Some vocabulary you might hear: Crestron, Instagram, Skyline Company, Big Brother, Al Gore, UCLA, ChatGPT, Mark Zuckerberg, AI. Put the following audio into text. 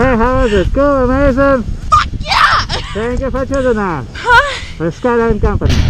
Hey, how is it? Cool, amazing? Fuck yeah! Thank you for choosing us. Huh? The Skyline Company.